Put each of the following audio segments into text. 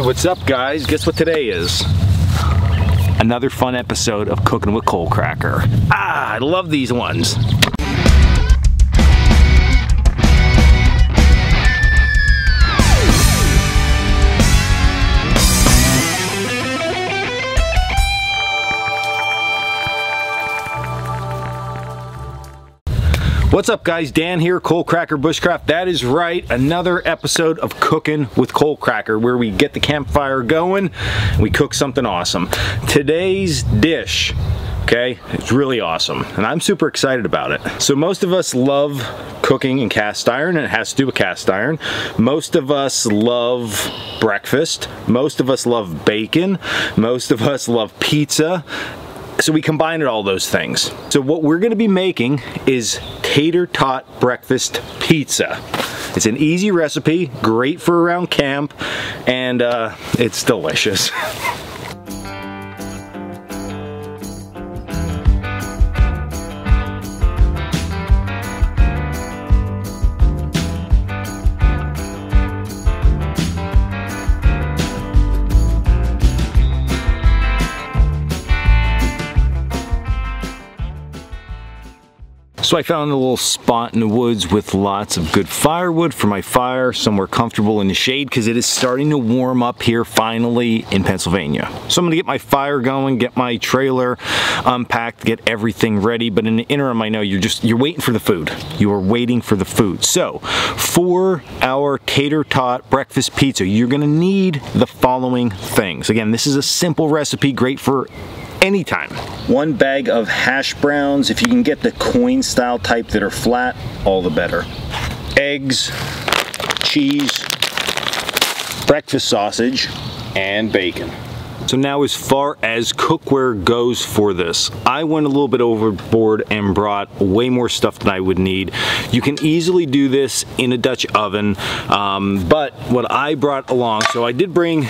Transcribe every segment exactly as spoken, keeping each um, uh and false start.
Hey, what's up guys? Guess what today is? Another fun episode of Cooking with Coal Cracker. Ah, I love these ones. What's up guys, Dan here, Coal Cracker Bushcraft. That is right, another episode of Cooking with Coal Cracker where we get the campfire going, and we cook something awesome. Today's dish, okay, it's really awesome and I'm super excited about it. So most of us love cooking in cast iron, and it has to do with cast iron. Most of us love breakfast. Most of us love bacon. Most of us love pizza. So we combined all those things. So what we're gonna be making is tater tot breakfast pizza. It's an easy recipe, great for around camp, and uh, it's delicious. So I found a little spot in the woods with lots of good firewood for my fire, somewhere comfortable in the shade because it is starting to warm up here finally in Pennsylvania. So I'm gonna get my fire going, get my trailer unpacked, get everything ready, but in the interim I know you're just, you're waiting for the food. You are waiting for the food. So for our tater tot breakfast pizza, you're gonna need the following things. Again, this is a simple recipe, great for anytime. One bag of hash browns. If you can get the coin style type that are flat, all the better. Eggs, cheese, breakfast sausage, and bacon. So now as far as cookware goes for this, I went a little bit overboard and brought way more stuff than I would need. You can easily do this in a Dutch oven, um, but what I brought along, so I did bring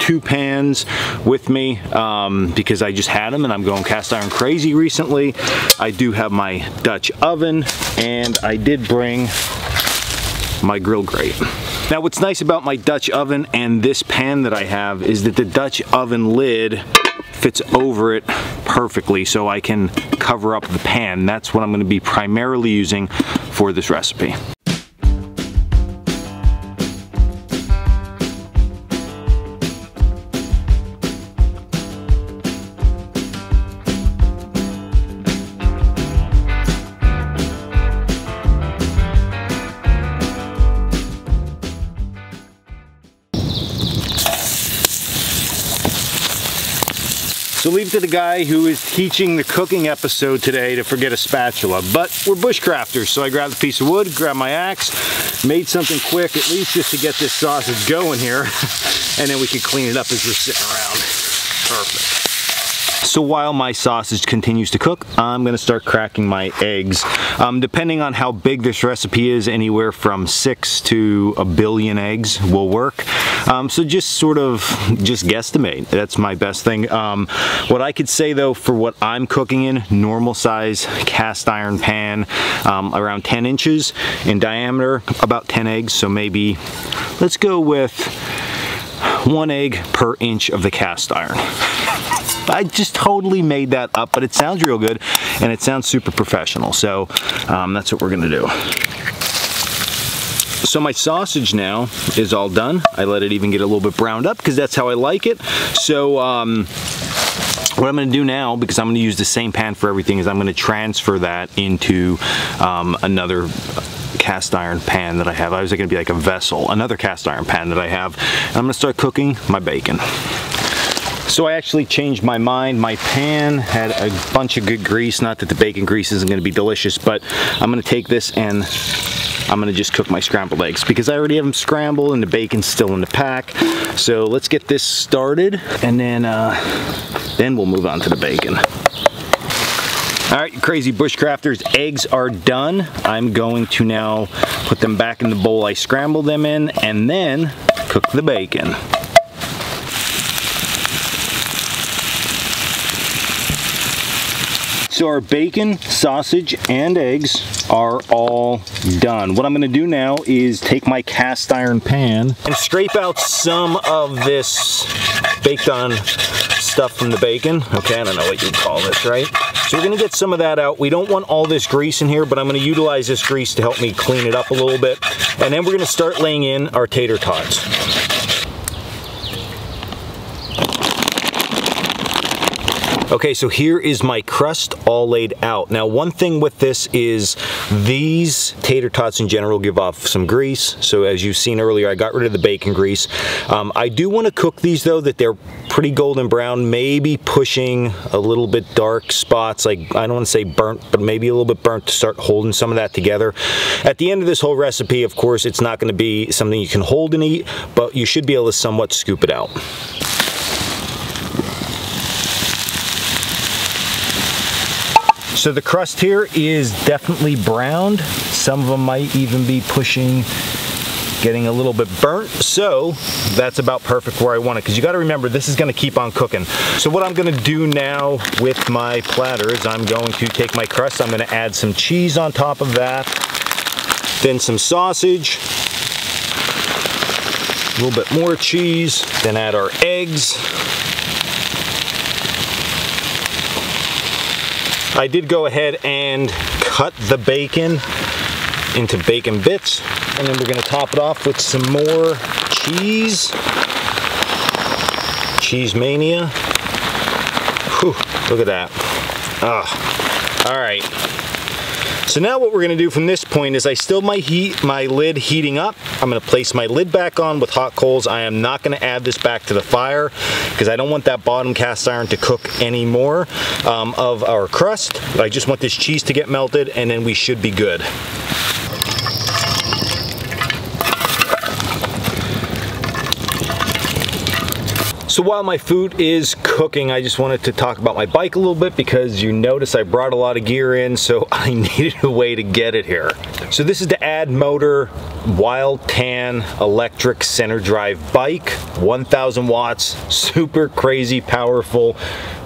two pans with me um, because I just had them and I'm going cast iron crazy recently. I do have my Dutch oven and I did bring my grill grate. Now what's nice about my Dutch oven and this pan that I have is that the Dutch oven lid fits over it perfectly, so I can cover up the pan. That's what I'm going to be primarily using for this recipe. So leave it to the guy who is teaching the cooking episode today to forget a spatula, but we're bushcrafters, so I grabbed a piece of wood, grabbed my axe, made something quick, at least just to get this sausage going here, and then we can clean it up as we're sitting around. Perfect. So while my sausage continues to cook, I'm gonna start cracking my eggs. Um, depending on how big this recipe is, anywhere from six to a billion eggs will work. Um, so just sort of just guesstimate. That's my best thing. Um, what I could say though, for what I'm cooking in, normal size cast iron pan, um, around ten inches in diameter, about ten eggs. So maybe let's go with one egg per inch of the cast iron. I just totally made that up, but it sounds real good and it sounds super professional. So um, that's what we're gonna do. So my sausage now is all done. I let it even get a little bit browned up because that's how I like it. So um, what I'm gonna do now, because I'm gonna use the same pan for everything, is I'm gonna transfer that into um, another cast iron pan that I have. I was gonna be like a vessel, another cast iron pan that I have. And I'm gonna start cooking my bacon. So I actually changed my mind. My pan had a bunch of good grease. Not that the bacon grease isn't gonna be delicious, but I'm gonna take this and I'm gonna just cook my scrambled eggs because I already have them scrambled and the bacon's still in the pack. So let's get this started and then uh, then we'll move on to the bacon. All right, crazy bushcrafters, eggs are done. I'm going to now put them back in the bowl I scrambled them in and then cook the bacon. So our bacon, sausage, and eggs are all done. What I'm gonna do now is take my cast iron pan and scrape out some of this baked on stuff from the bacon. Okay, I don't know what you'd call this, right? So we're gonna get some of that out. We don't want all this grease in here, but I'm gonna utilize this grease to help me clean it up a little bit. And then we're gonna start laying in our tater tots. Okay, so here is my crust all laid out. Now, one thing with this is these tater tots in general give off some grease. So as you've seen earlier, I got rid of the bacon grease. Um, I do wanna cook these though, that they're pretty golden brown, maybe pushing a little bit dark spots. Like, I don't wanna say burnt, but maybe a little bit burnt to start holding some of that together. At the end of this whole recipe, of course, it's not gonna be something you can hold and eat, but you should be able to somewhat scoop it out. So the crust here is definitely browned. Some of them might even be pushing, getting a little bit burnt. So that's about perfect where I want it, because you gotta remember this is gonna keep on cooking. So what I'm gonna do now with my platter is I'm going to take my crust, I'm gonna add some cheese on top of that, then some sausage, a little bit more cheese, then add our eggs. I did go ahead and cut the bacon into bacon bits, and then we're gonna top it off with some more cheese. Cheese mania. Whew, look at that. Ah, all right. So now what we're gonna do from this point is I still my heat, my lid heating up. I'm gonna place my lid back on with hot coals. I am not gonna add this back to the fire because I don't want that bottom cast iron to cook anymore um, of our crust. I just want this cheese to get melted and then we should be good. So while my food is cooking, I just wanted to talk about my bike a little bit because you notice I brought a lot of gear in, so I needed a way to get it here. So this is the Addmotor Wild Tan electric center drive bike, one thousand watts, super crazy powerful.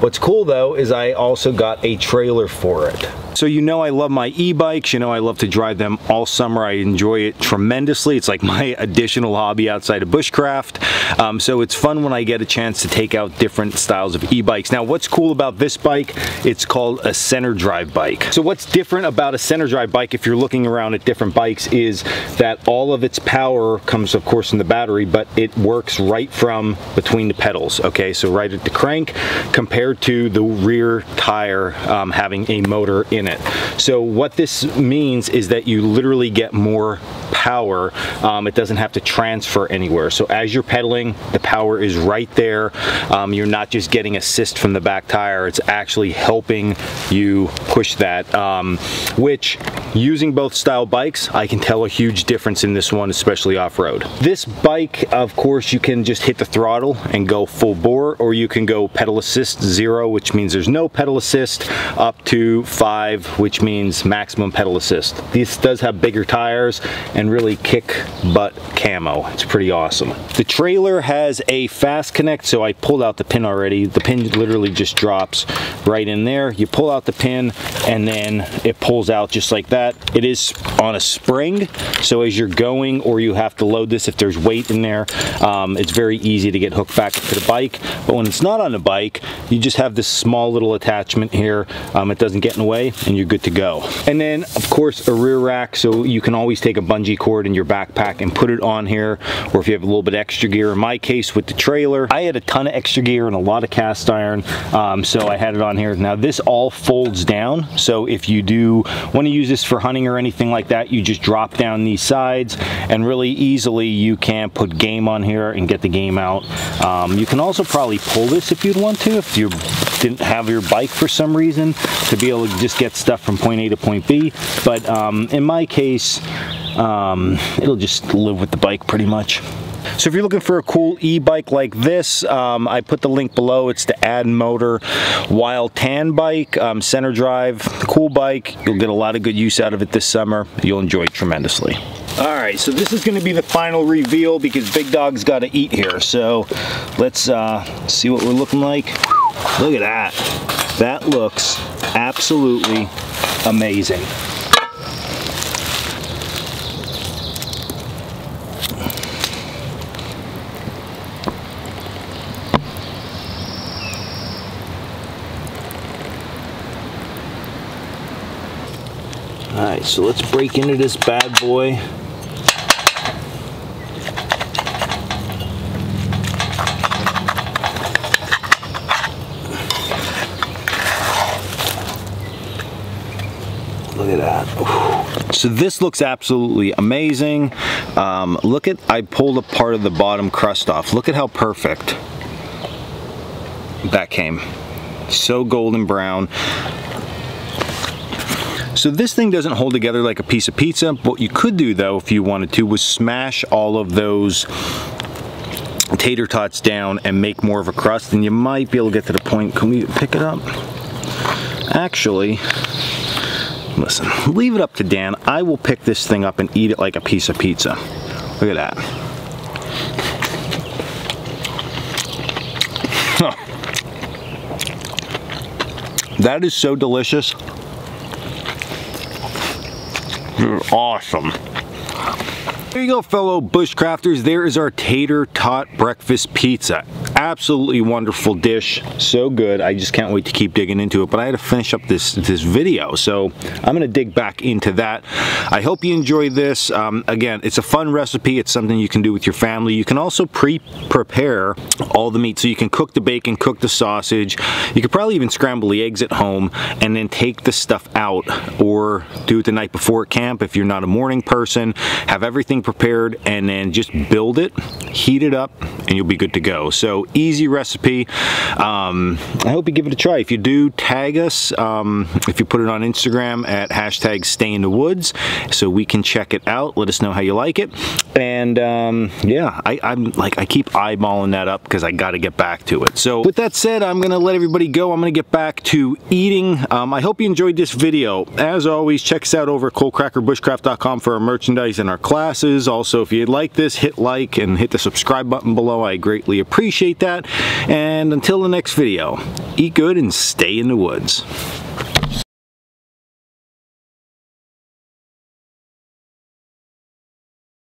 What's cool though is I also got a trailer for it. So you know I love my e-bikes, you know I love to drive them all summer. I enjoy it tremendously. It's like my additional hobby outside of bushcraft. Um, so it's fun when I get a chance to take out different styles of e-bikes. Now what's cool about this bike, it's called a center drive bike. So what's different about a center drive bike if you're looking around at different bikes is that all of its power comes of course from the battery, but it works right from between the pedals, okay? So right at the crank compared to the rear tire um, having a motor in it. So what this means is that you literally get more power. Um, it doesn't have to transfer anywhere. So as you're pedaling, the power is right there. Um, you're not just getting assist from the back tire, it's actually helping you push that, um, which using both style bikes, I can tell a huge difference in this one, especially off-road. This bike, of course, you can just hit the throttle and go full bore, or you can go pedal assist zero, which means there's no pedal assist, up to five, which means maximum pedal assist. This does have bigger tires and really kick butt camo. It's pretty awesome. The trailer has a fast connect, so I pulled out the pin already. The pin literally just drops right in there. You pull out the pin and then it pulls out just like that. It is on a spring, so as you're going or you have to load this if there's weight in there, um, it's very easy to get hooked back to the bike. But when it's not on the bike, you just have this small little attachment here. Um, it doesn't get in the way, and you're good to go. And then of course a rear rack, so you can always take a bungee cord in your backpack and put it on here, or if you have a little bit extra gear. In my case with the trailer, I had a ton of extra gear and a lot of cast iron, um, so I had it on here. Now this all folds down, so if you do want to use this for hunting or anything like that, you just drop down these sides and really easily you can put game on here and get the game out. Um, you can also probably pull this if you'd want to, if you didn't have your bike for some reason, to be able to just get stuff from point A to point B, but um, in my case, um, it'll just live with the bike pretty much. So if you're looking for a cool e-bike like this, um, I put the link below. It's the Addmotor Wild Tan bike, um, center drive, cool bike. You'll get a lot of good use out of it this summer. You'll enjoy it tremendously. All right, so this is going to be the final reveal because Big Dog's got to eat here. So let's uh, see what we're looking like. Look at that. That looks absolutely amazing. All right, so let's break into this bad boy. Look at that. Ooh. So this looks absolutely amazing. Um, look at, I pulled a part of the bottom crust off. Look at how perfect that came. So golden brown. So this thing doesn't hold together like a piece of pizza. What you could do though, if you wanted to, was smash all of those tater tots down and make more of a crust, and you might be able to get to the point. Can we pick it up? Actually, listen, leave it up to Dan. I will pick this thing up and eat it like a piece of pizza. Look at that. Huh. That is so delicious. Awesome. There you go, fellow bushcrafters. There is our tater tot breakfast pizza. Absolutely wonderful dish. So good. I just can't wait to keep digging into it, but I had to finish up this this video, so I'm gonna dig back into that. I hope you enjoyed this. Um, again, it's a fun recipe. It's something you can do with your family. You can also pre-prepare all the meat, so you can cook the bacon, cook the sausage. You could probably even scramble the eggs at home and then take the stuff out, or do it the night before at camp if you're not a morning person. Have everything prepared and then just build it, heat it up, and you'll be good to go. So easy recipe. um, I hope you give it a try. If you do, tag us, um, if you put it on Instagram at hashtag stay in the woods, so we can check it out. Let us know how you like it. And um, yeah, I, I'm like, I keep eyeballing that up because I got to get back to it. So with that said, I'm gonna let everybody go. I'm gonna get back to eating. um, I hope you enjoyed this video. As always, check us out over at coal cracker bushcraft dot com for our merchandise and our classes. Also, if you like this, hit like and hit the subscribe button below. I greatly appreciate that. And until the next video, eat good and stay in the woods.